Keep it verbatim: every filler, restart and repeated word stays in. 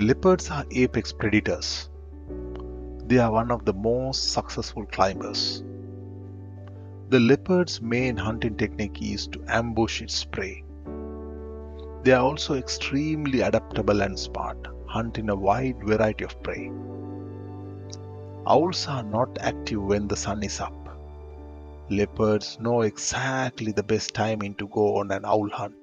Leopards are apex predators. They are one of the most successful climbers. The leopard's main hunting technique is to ambush its prey. They are also extremely adaptable and smart, hunting a wide variety of prey. Owls are not active when the sun is up. Leopards know exactly the best time to go on an owl hunt.